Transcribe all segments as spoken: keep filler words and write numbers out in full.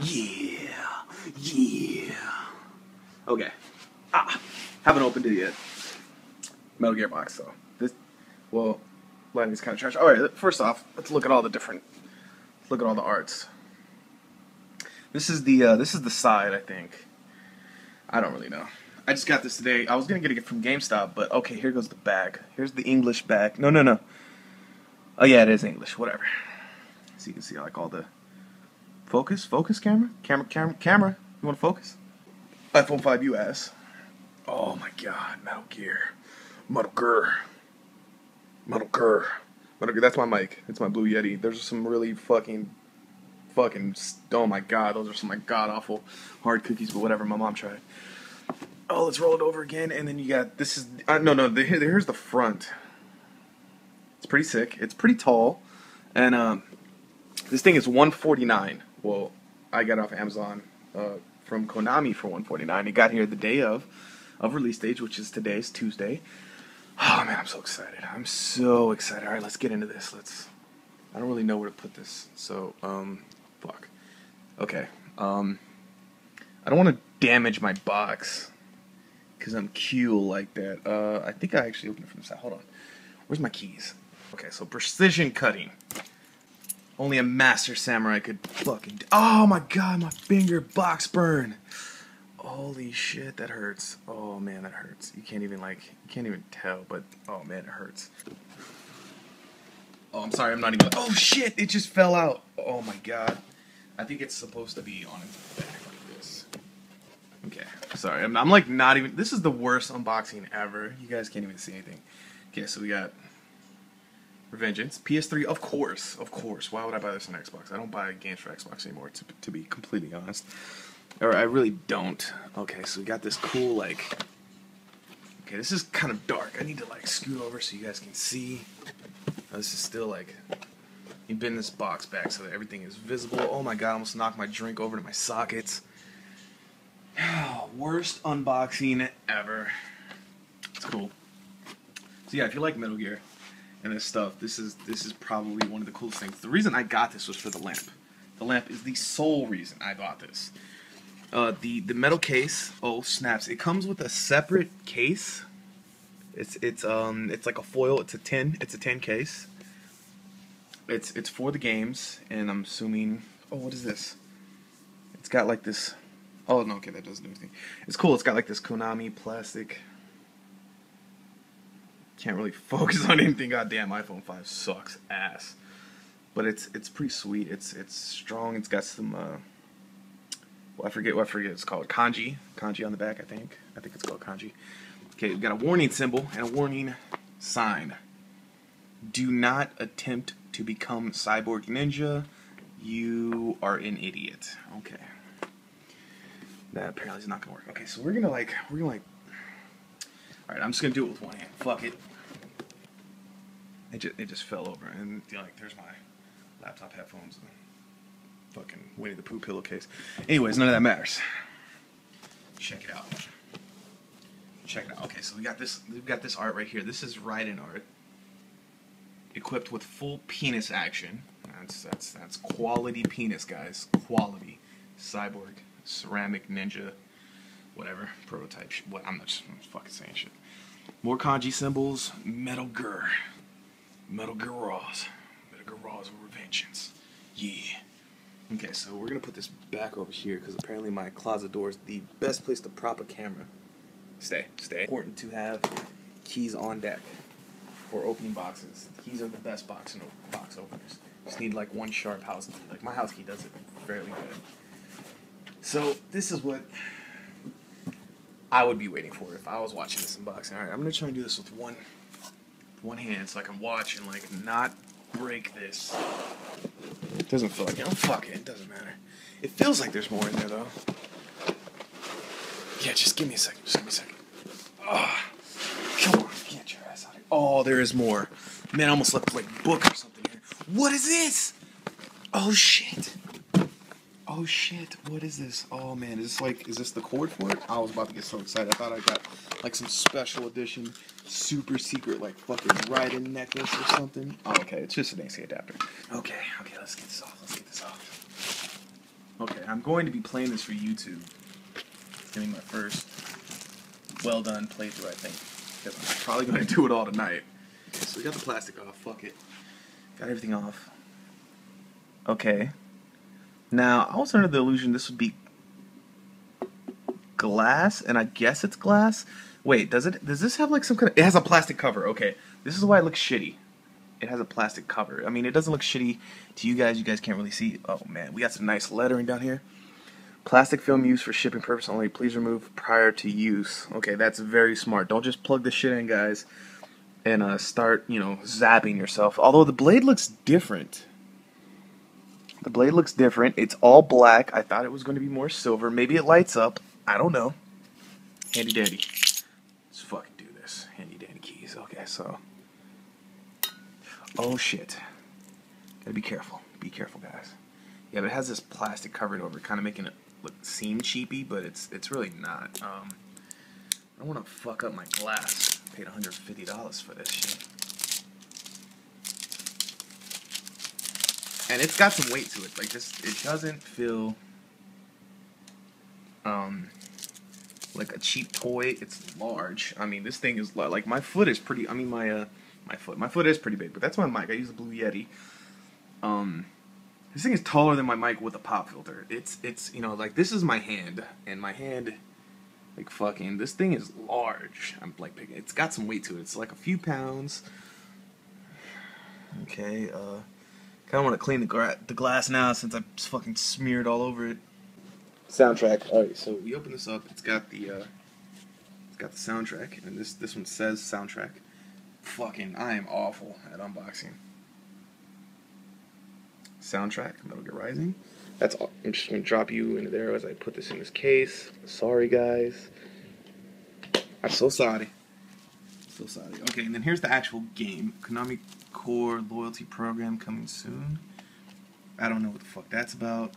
Yeah. Yeah. Okay. Ah. Haven't opened it yet. Metal Gear box, though. This, well, lighting's kind of trash. Alright, first off, let's look at all the different, let's look at all the arts. This is the, uh, this is the side, I think. I don't really know. I just got this today. I was going to get it from GameStop, but okay, here goes the bag. Here's the English bag. No, no, no. Oh, yeah, it is English. Whatever. So you can see, like, all the... Focus? Focus camera? Camera, camera, camera. You want to focus? iPhone five U ass. Oh, my God. Metal Gear. Metal Gear. Metal Gear. Metal Gear. That's my mic. It's my Blue Yeti. There's some really fucking... Fucking, oh my god, those are some like god awful hard cookies, but whatever, my mom tried. Oh, let's roll it over again, and then you got this is uh, no, no, the, here's the front. It's pretty sick, it's pretty tall, and um, this thing is one forty-nine. Well, I got it off Amazon uh, from Konami for one forty-nine. It got here the day of of release stage, which is today's Tuesday. Oh man, I'm so excited! I'm so excited. All right, let's get into this. Let's. I don't really know where to put this, so um. Fuck. Okay. Um, I don't want to damage my box because I'm cool like that. Uh, I think I actually opened it from the side. Hold on. Where's my keys? Okay, so precision cutting. Only a master samurai could fucking... D oh my god, my finger box burn. Holy shit, that hurts. Oh man, that hurts. You can't even like, you can't even tell, but oh man, it hurts. Oh, I'm sorry, I'm not even... Oh shit, it just fell out. Oh my god. I think it's supposed to be on its back like this. Okay, sorry. I'm, I'm like not even... This is the worst unboxing ever. You guys can't even see anything. Okay, so we got... Revengeance. P S three, of course. Of course. Why would I buy this on Xbox? I don't buy games for Xbox anymore, to, to be completely honest. Or I really don't. Okay, so we got this cool, like... Okay, this is kind of dark. I need to, like, scoot over so you guys can see. Oh, this is still, like... You bend this box back so that everything is visible. Oh my god, I almost knocked my drink over to my sockets. Worst unboxing ever. It's cool. So yeah, if you like Metal Gear and this stuff, this is this is probably one of the coolest things. The reason I got this was for the lamp. The lamp is the sole reason I bought this. Uh, the the metal case. Oh snaps! It comes with a separate case. It's it's um it's like a foil. It's a tin. It's a tin case. It's it's for the games, and I'm assuming... Oh, what is this? It's got like this... Oh, no, okay, that doesn't do anything. It's cool, it's got like this Konami plastic... Can't really focus on anything, goddamn, iPhone five sucks ass. But it's it's pretty sweet, it's it's strong, it's got some... Uh... Well, I forget what I forget it's called. Kanji. Kanji on the back, I think. I think it's called kanji. Okay, we've got a warning symbol and a warning sign. Do not attempt to become cyborg ninja. You are an idiot. Okay. That apparently is not gonna work. Okay, so we're gonna like we're gonna like alright, I'm just gonna do it with one hand. Fuck it. It just it just fell over and you know, like there's my laptop headphones and fucking Winnie the Pooh pillowcase. Anyways, none of that matters. Check it out. Check it out. Okay, so we got this we've got this art right here. This is Raiden art. Equipped with full penis action. That's that's that's quality penis, guys. Quality cyborg, ceramic ninja, whatever prototype. Shit. What I'm not just I'm fucking saying shit. More kanji symbols. Metal Gear, Metal Gear Raws, Metal Gear Raws Revengeance. Yeah. Okay, so we're gonna put this back over here because apparently my closet door is the best place to prop a camera. Stay, stay. Important to have keys on deck. For opening boxes. These are the best box, and box openers. Just need like one sharp house key. Like my house key does it fairly good. So this is what I would be waiting for if I was watching this unboxing. Alright, I'm gonna try and do this with one one hand so I can watch and like not break this. It doesn't feel like it. Oh fuck it, it doesn't matter. It feels like there's more in there though. Yeah, just give me a second, just give me a second. Ugh. Oh, there is more. Man, I almost left like book or something here. What is this? Oh shit. Oh shit. What is this? Oh man, is this like is this the cord for it? I was about to get so excited. I thought I got like some special edition, super secret like fucking Raiden necklace or something. Oh, okay, it's just an A C adapter. Okay, okay, let's get this off. Let's get this off. Okay, I'm going to be playing this for YouTube. Getting my first well done playthrough, I think. Because I'm probably going to do it all tonight. Okay, so we got the plastic off. Fuck it. Got everything off. Okay. Now, I was under the illusion this would be glass, and I guess it's glass. Wait, does it? Does this have like some kind of... It has a plastic cover, okay. This is why it looks shitty. It has a plastic cover. I mean, it doesn't look shitty to you guys. You guys can't really see. Oh, man. We got some nice lettering down here. Plastic film used for shipping purpose only. Please remove prior to use. Okay, that's very smart. Don't just plug this shit in, guys, and uh, start, you know, zapping yourself. Although the blade looks different. The blade looks different. It's all black. I thought it was going to be more silver. Maybe it lights up. I don't know. Handy dandy. Let's fucking do this. Handy dandy keys. Okay, so... Oh shit. Gotta be careful. Be careful, guys. Yeah, but it has this plastic covered over, kind of making it look seem cheapy, but it's it's really not. Um, I don't want to fuck up my glass. I paid one hundred fifty dollars for this shit. And it's got some weight to it. Like this, it doesn't feel um like a cheap toy. It's large. I mean, this thing is like my foot is pretty. I mean, my uh. My foot. My foot is pretty big, but that's my mic. I use a Blue Yeti. Um, this thing is taller than my mic with a pop filter. It's, it's, you know, like, this is my hand, and my hand, like, fucking, this thing is large. I'm, like, big. It's got some weight to it. It's, like, a few pounds. Okay, uh, kind of want to clean the, gra the glass now since I fucking smeared all over it. Soundtrack. All right, so we open this up. It's got the, uh, it's got the soundtrack, and this, this one says soundtrack. Fucking, I am awful at unboxing. Soundtrack, Metal Gear Rising. That's all. I'm just gonna drop you into there as I put this in this case. Sorry, guys. I'm so sorry. So sorry. Okay, and then here's the actual game. Konami Core Loyalty Program coming soon. I don't know what the fuck that's about.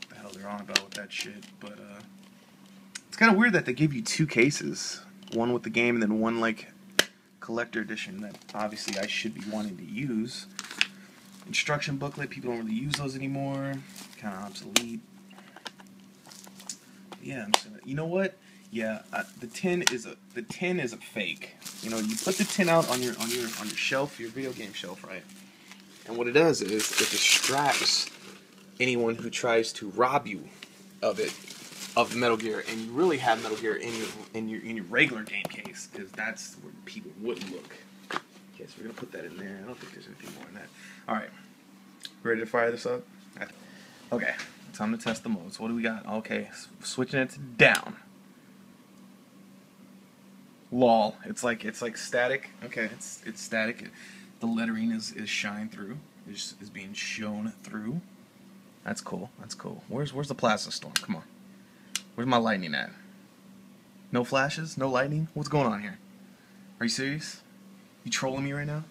What the hell they're on about with that shit, but uh, it's kind of weird that they give you two cases, one with the game and then one like collector edition that obviously I should be wanting to use. Instruction booklet, people don't really use those anymore. Kind of obsolete. Yeah, I'm just gonna, you know what? Yeah, uh, the tin is a the tin is a fake. You know, you put the tin out on your on your on your shelf, your video game shelf, right? And what it does is it distracts anyone who tries to rob you of it, of Metal Gear, and you really have Metal Gear in your in your in your regular game case, because that's where people would look. Okay, so we're gonna put that in there. I don't think there's anything more than that. All right, ready to fire this up? Okay, time to test the modes. What do we got? Okay, switching it to down. Lol, it's like it's like static. Okay, it's it's static. It, the lettering is is shine through. Is is being shown through. That's cool. That's cool. Where's where's the plasma storm? Come on. Where's my lightning at? No flashes? No lightning? What's going on here? Are you serious? You trolling me right now?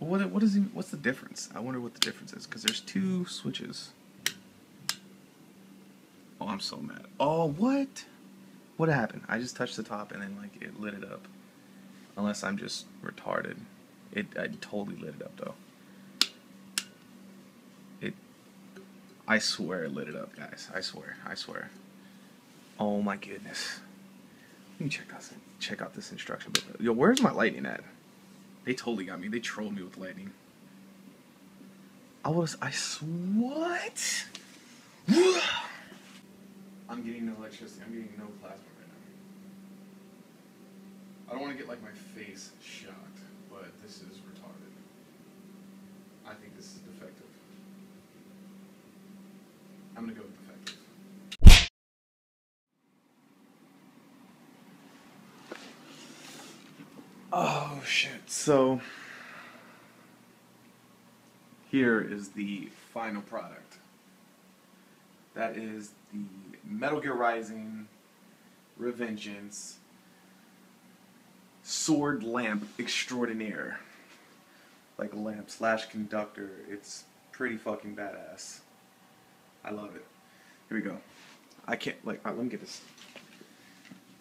Well, what, what is he, what's the difference? I wonder what the difference is, because there's two switches. Oh, I'm so mad. Oh, what? What happened? I just touched the top and then like it lit it up. Unless I'm just retarded. It I totally lit it up though. I swear it lit it up, guys. I swear. I swear. Oh my goodness. Let me check out this, check out this instruction booklet. Yo, where's my lightning at? They totally got me. They trolled me with lightning. I was... I... What? I'm getting no electricity. I'm getting no plasma right now. I don't want to get, like, my face shocked, but this is retarded. I think this is defective. I'm gonna go with defective. Oh shit, so here is the final product. That is the Metal Gear Rising Revengeance Sword Lamp Extraordinaire. Like lamp slash conductor, it's pretty fucking badass. I love it. Here we go. I can't, like, all right, let me get this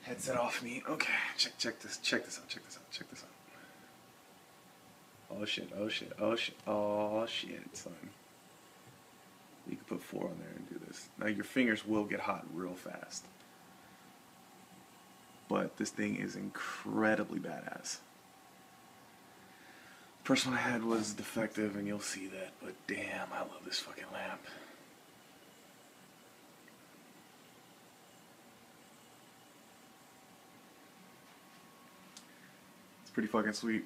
headset off me. Okay, check, check this, check this out, check this out, check this out. Oh shit, oh shit, oh shit, oh shit, son. You could put four on there and do surface. Now your fingers will get hot real fast. But this thing is incredibly badass. The first one I had was defective, and you'll see that, but damn, I love this fucking lamp. It's pretty fucking sweet.